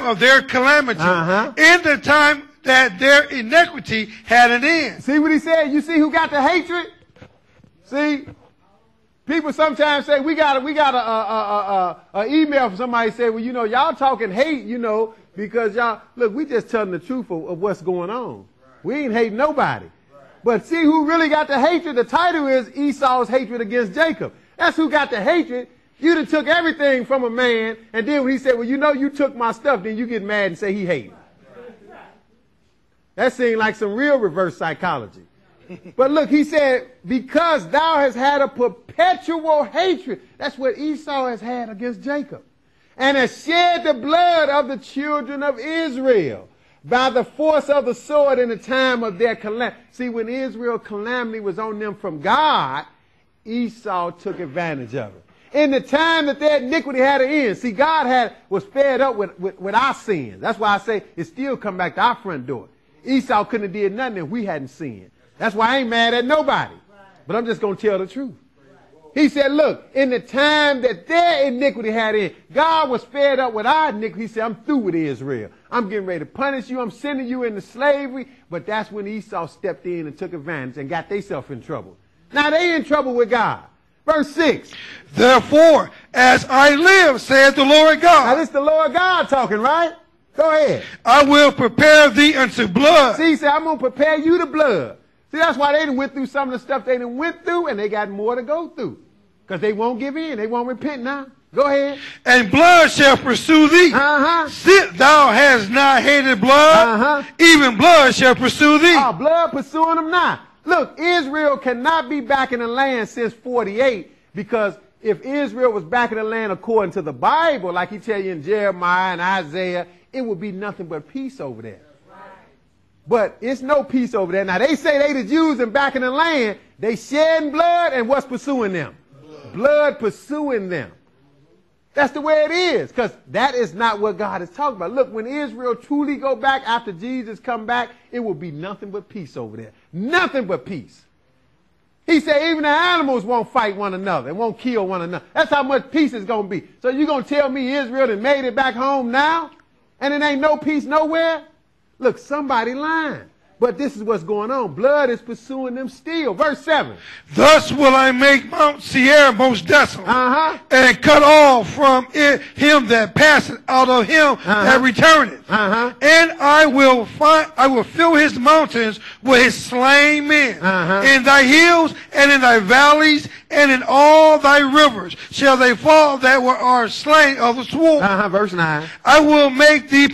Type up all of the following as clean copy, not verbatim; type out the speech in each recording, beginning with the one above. of their calamity, in the time that their iniquity had an end. See what he said? You see who got the hatred? See, people sometimes say, we got a email from somebody say, well, you know, y'all talking hate, you know, because y'all, look, we just telling the truth of what's going on. Right. We ain't hating nobody. Right. But see who really got the hatred? The title is Esau's hatred against Jacob. That's who got the hatred. You done took everything from a man, and then when he said, well, you know, you took my stuff, then you get mad and say he hated. Right. That seemed like some real reverse psychology. But look, he said, because thou hast had a perpetual hatred. That's what Esau has had against Jacob. And has shed the blood of the children of Israel by the force of the sword in the time of their calamity. See, when Israel's calamity was on them from God, Esau took advantage of it. In the time that their iniquity had an end. See, God was fed up with our sins. That's why I say it still come back to our front door. Esau couldn't have did nothing if we hadn't sinned. That's why I ain't mad at nobody. But I'm just going to tell the truth. He said, look, in the time that their iniquity had in, God was fed up with our iniquity. He said, I'm through with Israel. I'm getting ready to punish you. I'm sending you into slavery. But that's when Esau stepped in and took advantage and got themselves in trouble. Now they in trouble with God. Verse 6. Therefore, as I live, says the Lord God. Now this is the Lord God talking, right? Go ahead. I will prepare thee unto blood. See, he said, I'm going to prepare you to blood. See, that's why they done went through some of the stuff they done went through, and they got more to go through. Because they won't give in. They won't repent now. Go ahead. And blood shall pursue thee. Sit thou hast not hated blood. Even blood shall pursue thee. Oh, blood pursuing them now. Look, Israel cannot be back in the land since 48, because if Israel was back in the land according to the Bible, like he tell you in Jeremiah and Isaiah, it would be nothing but peace over there. But it's no peace over there. Now, they say they the Jews and back in the land, they shedding blood, and what's pursuing them? Blood pursuing them. That's the way it is, because that is not what God is talking about. Look, when Israel truly go back after Jesus come back, it will be nothing but peace over there. Nothing but peace. He said even the animals won't fight one another and won't kill one another. That's how much peace it's going to be. So you're going to tell me Israel done made it back home now, and it ain't no peace nowhere? Look, somebody lying. But this is what's going on. Blood is pursuing them still. Verse 7. Thus will I make Mount Seir most desolate, and cut off from it him that passeth out of him that returneth. And I will fill his mountains with his slain men. In thy hills and in thy valleys and in all thy rivers shall they fall that are slain of the sword. Verse 9. I will make thee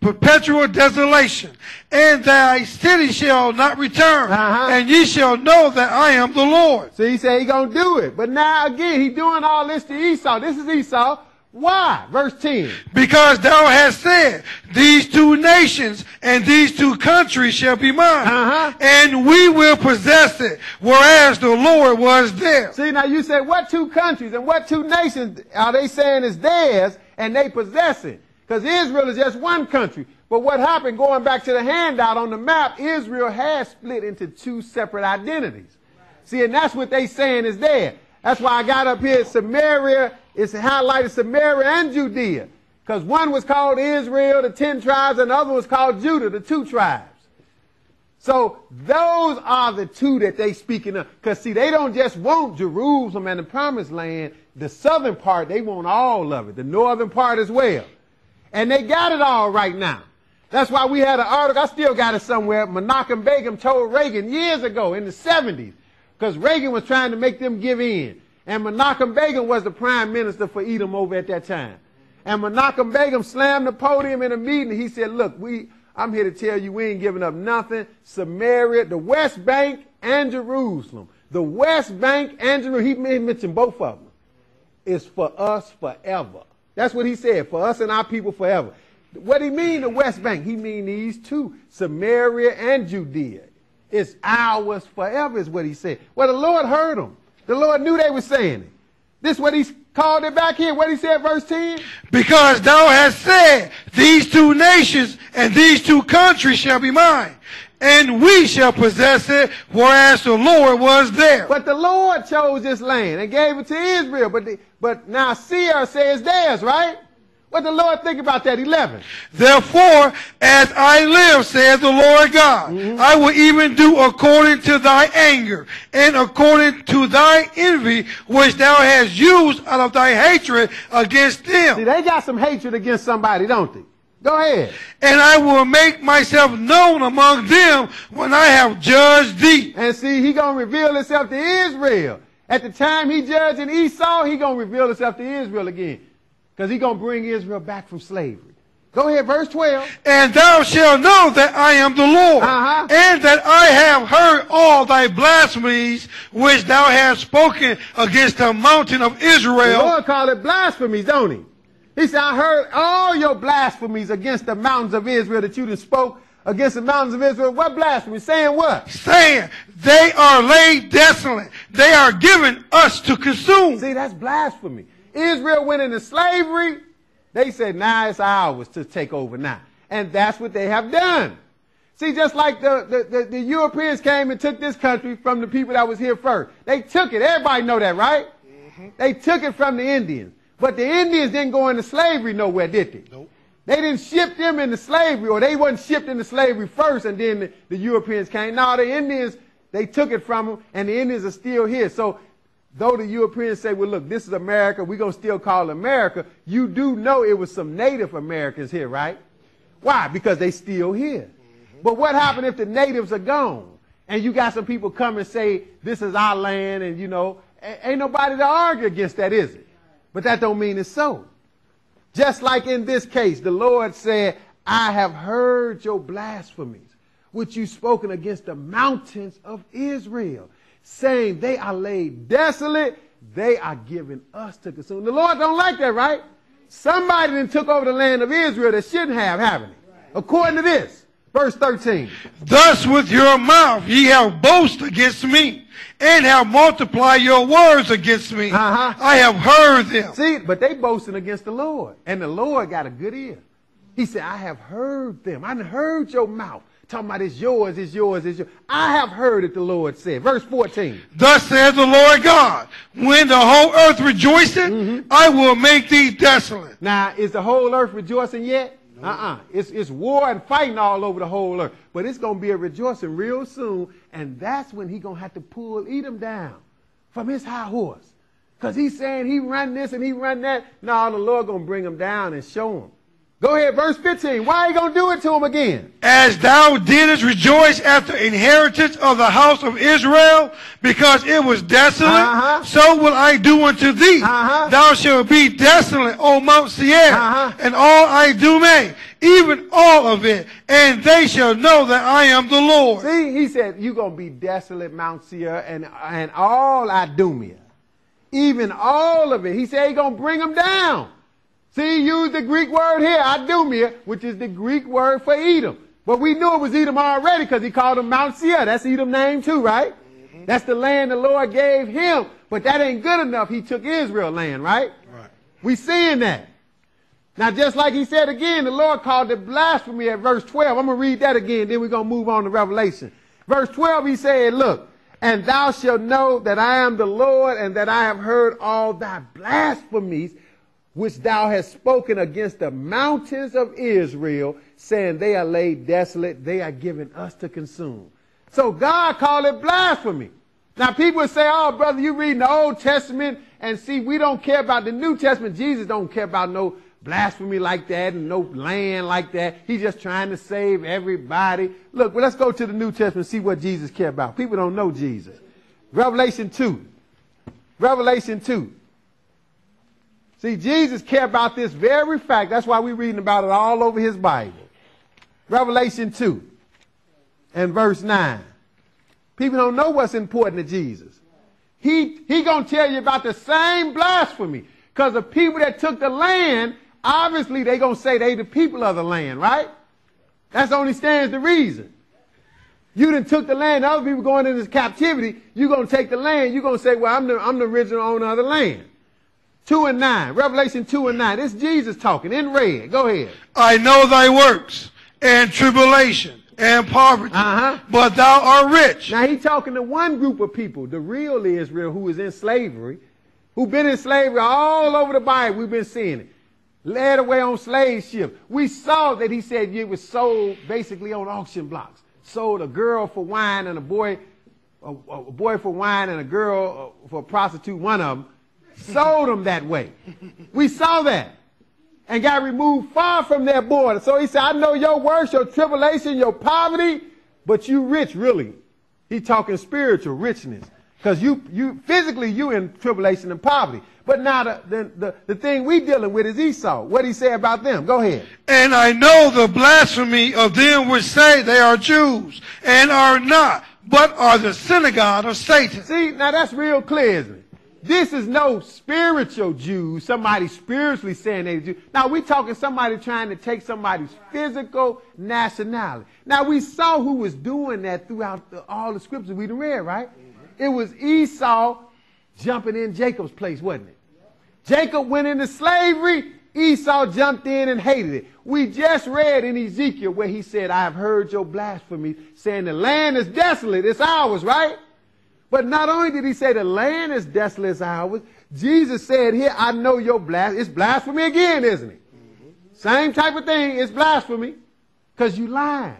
perpetual desolation, and thy city shall not return, and ye shall know that I am the Lord. So he said he gonna do it. But now again, he doing all this to Esau. This is Esau. Why? Verse 10. Because thou hast said, these two nations and these two countries shall be mine, and we will possess it, whereas the Lord was there. See, now you said, what two countries and what two nations are they saying is theirs and they possess it? Because Israel is just one country. But what happened, going back to the handout on the map, Israel has split into two separate identities. See, and that's what they saying is there. That's why I got up here, Samaria, it's highlighted Samaria and Judea. Because one was called Israel, the 10 tribes, and the other was called Judah, the 2 tribes. So those are the two that they speaking of. Because see, they don't just want Jerusalem and the promised land, the southern part, they want all of it, the northern part as well. And they got it all right now. That's why we had an article, I still got it somewhere, Menachem Begum told Reagan years ago in the 70s, because Reagan was trying to make them give in. And Menachem Begum was the prime minister for Edom over at that time. And Menachem Begum slammed the podium in a meeting. He said, look, I'm here to tell you we ain't giving up nothing. Samaria, the West Bank and Jerusalem. The West Bank and Jerusalem, he mentioned both of them. It's for us forever. That's what he said, for us and our people forever. What he mean, the West Bank? He mean these two, Samaria and Judea. It's ours forever is what he said. Well, the Lord heard them. The Lord knew they were saying it. This is what he called it back here. What he said, verse 10? Because thou hast said, these two nations and these two countries shall be mine, and we shall possess it, whereas the Lord was there. But the Lord chose this land and gave it to Israel. But now Seir says theirs, right? What the Lord think about that 11? Therefore, as I live, says the Lord God, I will even do according to thy anger and according to thy envy, which thou hast used out of thy hatred against them. See, they got some hatred against somebody, don't they? Go ahead. And I will make myself known among them when I have judged thee. And see, he going to reveal himself to Israel. At the time he judging Esau, he going to reveal himself to Israel again. Because he's going to bring Israel back from slavery. Go ahead, verse 12. And thou shalt know that I am the Lord, and that I have heard all thy blasphemies which thou hast spoken against the mountain of Israel. The Lord called it blasphemies, don't he? He said, I heard all your blasphemies against the mountains of Israel that you done spoke against the mountains of Israel. What blasphemy? Saying what? Saying, they are laid desolate. They are given us to consume. See, that's blasphemy. Israel went into slavery. They said, now it's ours to take over now. And that's what they have done. See, just like the Europeans came and took this country from the people that was here first. They took it. Everybody know that, right? They took it from the Indians. But the Indians didn't go into slavery nowhere, did they? Nope. They didn't ship them into slavery, or they wasn't shipped into slavery first, and then the Europeans came. No, the Indians, they took it from them, and the Indians are still here. So though the Europeans say, well, look, this is America, we're going to still call it America, you do know it was some Native Americans here, right? Why? Because they still here. But what happened if the natives are gone, and you got some people come and say, this is our land, and, you know, ain't nobody to argue against that, is it? But that don't mean it's so. Just like in this case, the Lord said, I have heard your blasphemies, which you've spoken against the mountains of Israel, saying they are laid desolate, they are given us to consume. The Lord don't like that, right? Somebody then took over the land of Israel that shouldn't have, haven't it? According to this, verse 13. Thus with your mouth ye have boasted against me, and have multiplied your words against me. I have heard them. See, but they boasting against the Lord. And the Lord got a good ear. He said, I have heard them. I heard your mouth. Talking about it's yours, it's yours, it's yours. I have heard it, the Lord said. Verse 14. Thus says the Lord God, when the whole earth rejoiceth, I will make thee desolate. Now, is the whole earth rejoicing yet? It's war and fighting all over the whole earth. But it's going to be a rejoicing real soon. And that's when he's going to have to pull Edom down from his high horse. Because he's saying he run this and he run that. No, the Lord going to bring him down and show him. Go ahead, verse 15. Why are you going to do it to him again? As thou didst rejoice at the inheritance of the house of Israel, because it was desolate, so will I do unto thee. Thou shalt be desolate, O Mount Seir, and all I do may, even all of it, and they shall know that I am the Lord. See, he said, you're going to be desolate, Mount Seir, and all Idumea, even all of it. He said he's going to bring them down. See, use the Greek word here, Idumea, which is the Greek word for Edom. But we knew it was Edom already because he called him Mount Seir. That's Edom's name too, right? That's the land the Lord gave him. But that ain't good enough. He took Israel land, right? We seeing that. Now, just like he said again, the Lord called it blasphemy at verse 12. I'm going to read that again, then we're going to move on to Revelation. Verse 12, he said, look, and thou shalt know that I am the Lord and that I have heard all thy blasphemies, which thou hast spoken against the mountains of Israel, saying they are laid desolate, they are given us to consume. So God called it blasphemy. Now people say, oh, brother, you reading the Old Testament, and see, we don't care about the New Testament. Jesus don't care about no blasphemy like that and no land like that. He's just trying to save everybody. Look, well, let's go to the New Testament and see what Jesus cared about. People don't know Jesus. Revelation 2. Revelation 2. See, Jesus cared about this very fact. That's why we're reading about it all over his Bible. Revelation 2 and verse 9. People don't know what's important to Jesus. He going to tell you about the same blasphemy. Because the people that took the land, obviously they going to say they the people of the land, right? That's only stands the reason. You done took the land, other people going into captivity, you're going to take the land, you're going to say, well, I'm the original owner of the land. 2 and 9, Revelation 2 and 9. It's Jesus talking in red. Go ahead. I know thy works and tribulation and poverty, but thou art rich. Now he's talking to one group of people, the real Israel who is in slavery, who've been in slavery all over the Bible. We've been seeing it. led away on slave ships. We saw that he said it was sold basically on auction blocks. Sold a girl for wine and a boy for wine and a girl for a prostitute, one of them. Sold them that way. We saw that. And got removed far from their border. So he said, I know your worst, your tribulation, your poverty, but you rich, really. He talking spiritual richness. Because you physically, you in tribulation and poverty. But now the thing we dealing with is Esau. What he say about them? Go ahead. And I know the blasphemy of them which say they are Jews and are not, but are the synagogue of Satan. See, now that's real clear, isn't it? This is no spiritual Jew, somebody spiritually saying they're Jew. Now we're talking somebody trying to take somebody's physical nationality. Now we saw who was doing that throughout all the scriptures we done read, right? It was Esau jumping in Jacob's place, wasn't it? Jacob went into slavery. Esau jumped in and hated it. We just read in Ezekiel where he said, I have heard your blasphemy, saying the land is desolate. It's ours, right? But not only did he say the land is desolate as ours, Jesus said here, I know your blasphemy. It's blasphemy again, isn't it? Mm-hmm. Same type of thing. It's blasphemy because you lying.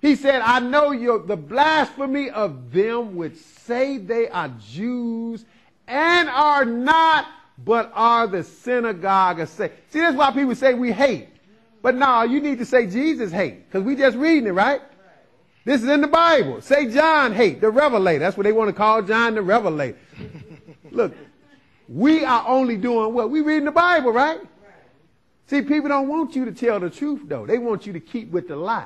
He said, I know the blasphemy of them which say they are Jews and are not, but are the synagogue of Satan. See, that's why people say we hate. But no, you need to say Jesus hate because we just reading it, right? This is in the Bible. Say John hate, the Revelator. That's what they want to call John, the Revelator. Look, we are only doing what? We reading the Bible, right? See, people don't want you to tell the truth, though. They want you to keep with the lie.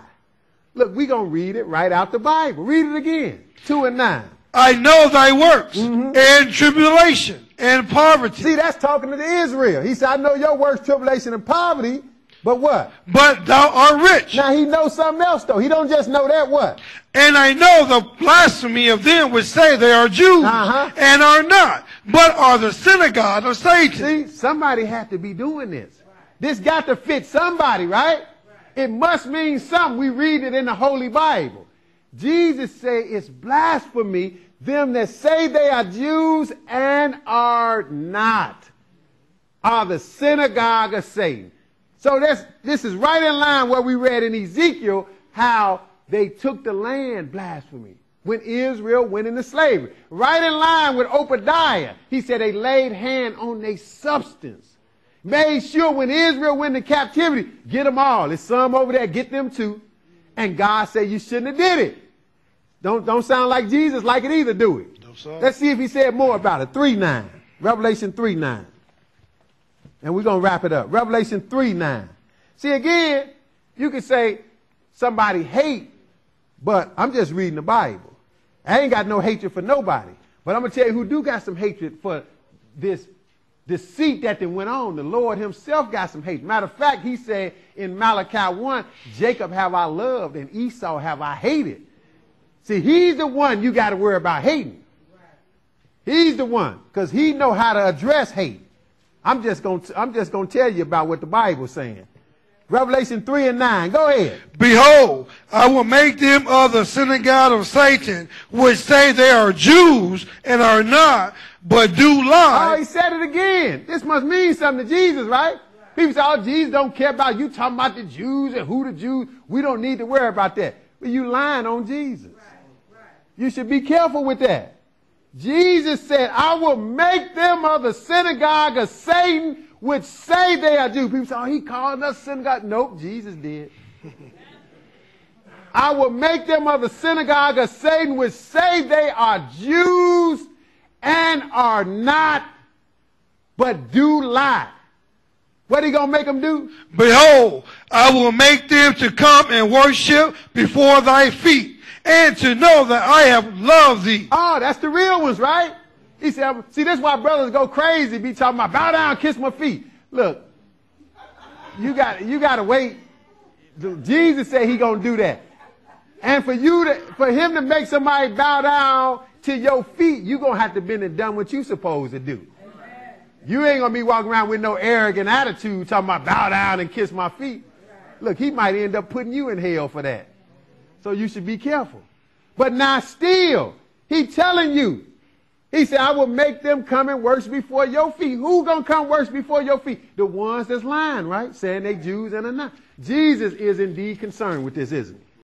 Look, we're going to read it right out the Bible. Read it again. 2 and 9. I know thy works and tribulation and poverty. See, that's talking to the Israel. He said, I know your works, tribulation, and poverty. But what? But thou art rich. Now he knows something else though. He don't just know that what? And I know the blasphemy of them which say they are Jews and are not, but are the synagogue of Satan. See, somebody had to be doing this. This got to fit somebody, right? It must mean something. We read it in the Holy Bible. Jesus say it's blasphemy, them that say they are Jews and are not, are the synagogue of Satan. So this is right in line where we read in Ezekiel how they took the land blasphemy when Israel went into slavery. Right in line with Obadiah. He said they laid hand on their substance. Made sure when Israel went into captivity, get them all. There's some over there, get them too. And God said you shouldn't have did it. Don't sound like Jesus like it either, do it? No, sir. Let's see if he said more about it. 3:9. Revelation 3:9. And we're going to wrap it up. Revelation 3:9. See, again, you could say somebody hate, but I'm just reading the Bible. I ain't got no hatred for nobody. But I'm going to tell you who do got some hatred for this deceit that then went on. The Lord himself got some hatred. Matter of fact, he said in Malachi 1, Jacob have I loved and Esau have I hated. See, he's the one you got to worry about hating. He's the one because he know how to address hate. I'm just going to tell you about what the Bible's saying. Revelation 3:9. Go ahead. Behold, I will make them of the synagogue of Satan, which say they are Jews and are not, but do lie. Oh, he said it again. This must mean something to Jesus, right? People say, oh, Jesus don't care about you talking about the Jews and who the Jews. We don't need to worry about that. But you lying on Jesus. Right. You should be careful with that. Jesus said, I will make them of the synagogue of Satan, which say they are Jews. People say, oh, he called us synagogue. Nope, Jesus did. I will make them of the synagogue of Satan, which say they are Jews and are not, but do lie. What are you going to make them do? Behold, I will make them to come and worship before thy feet. And to know that I have loved thee. Oh, that's the real ones, right? He said, see, that's why brothers go crazy, be talking about bow down, kiss my feet. Look, you got to wait. Jesus said he going to do that. And for him to make somebody bow down to your feet, you're going to have to bend and done what you supposed to do. Amen. You ain't going to be walking around with no arrogant attitude talking about bow down and kiss my feet. Look, he might end up putting you in hell for that. So you should be careful. But now still, he telling you, He said, I will make them come and worship before your feet. Who's going to come worship before your feet? The ones that's lying, right? Saying they Jews and are not. Jesus is indeed concerned with this, isn't he?